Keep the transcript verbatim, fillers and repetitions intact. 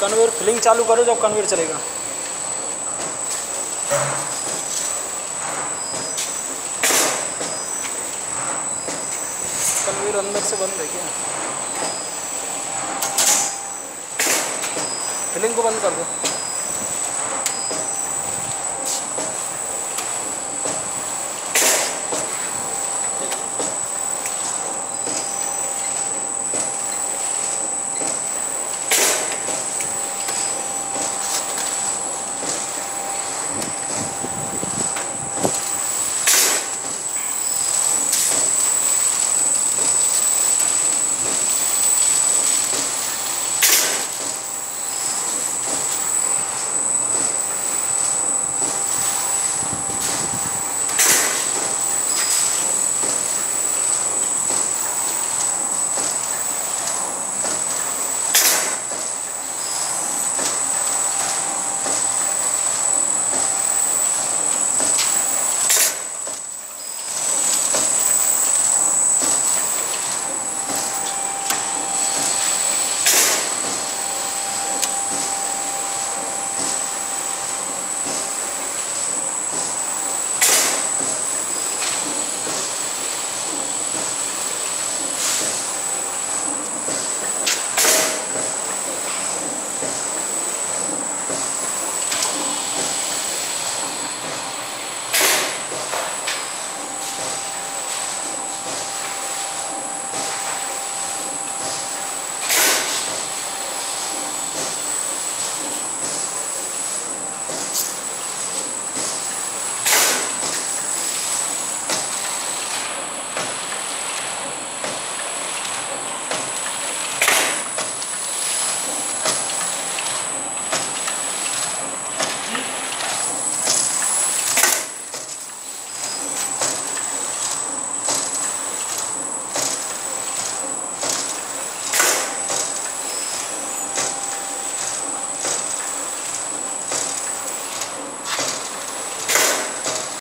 Conveyor filling चालू करो जब कन्वेयर चलेगा। कन्वेयर अंदर से बंद है क्या? फिलिंग को बंद कर दो।